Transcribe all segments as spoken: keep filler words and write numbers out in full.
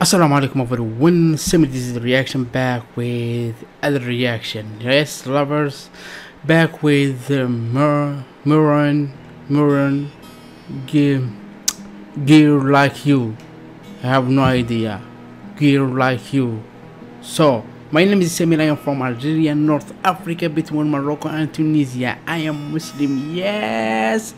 Assalamu alaikum everyone, Samir, this is the reaction back with other reaction. Yes, lovers, back with uh, Maroon, Maroon, Girl Like You. I have no idea. Girl Like You. So, my name is Samir, I am from Algeria, North Africa, between Morocco and Tunisia. I am Muslim, yes!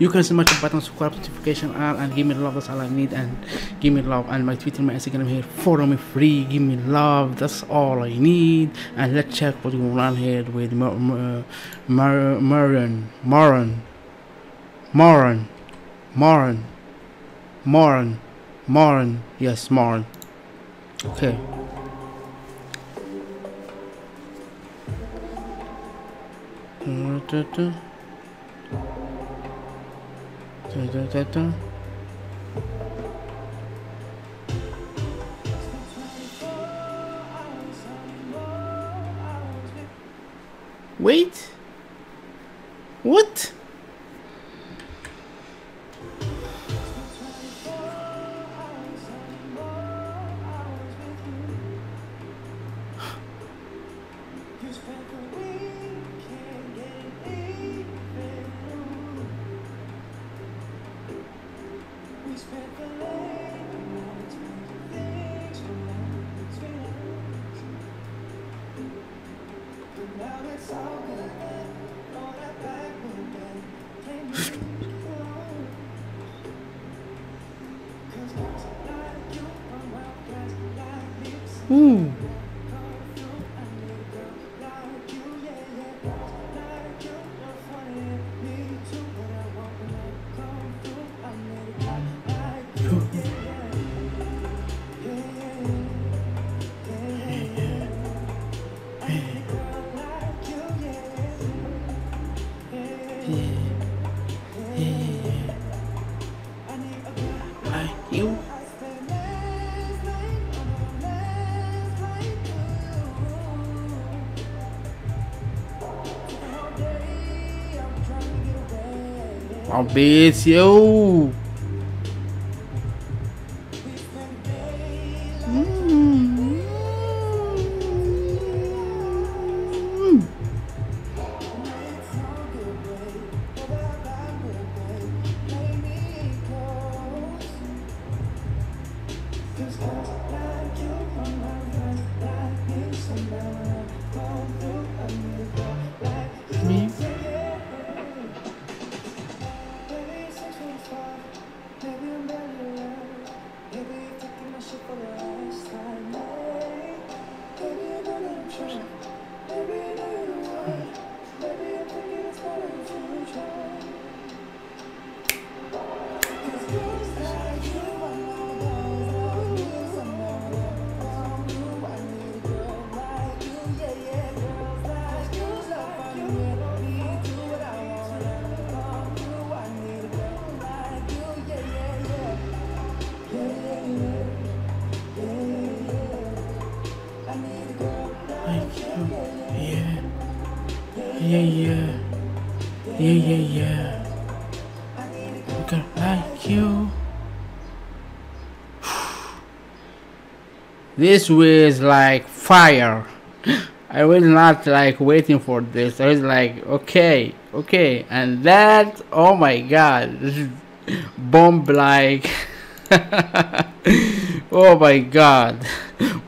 You can smash the button, subscribe, notification, all, and give me love, that's all I need, and give me love. And my Twitter, my Instagram here, follow me free, give me love, that's all I need. And let's check what's going on here with Maroon, Maroon, Maroon, Maroon, Maroon, Maroon, Maroon, yes, Maroon. Okay. Wait, what? Ooh. I'll be it, yo. Yeah, yeah, yeah, yeah, yeah. I can like you. This was like fire. I was not like waiting for this. I was like, okay, okay, and that. Oh my God, this is bomb like. Oh my God,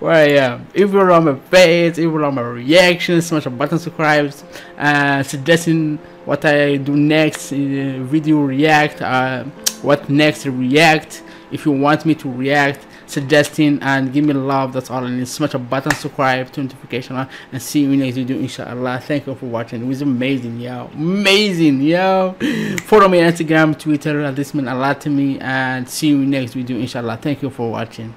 where I am. If you're on my page, if you're on my reactions, smash a button, subscribe, and uh, suggesting what I do next uh, video react, uh, what next react. If you want me to react, suggesting, and give me love, that's all I need. Smash a button, subscribe, turn notification on, and see you in the next video, inshallah. Thank you for watching. It was amazing, yo. Amazing, yo. Follow me on Instagram, Twitter. This means a lot to me, and see you in the next video, inshallah. Thank you for watching.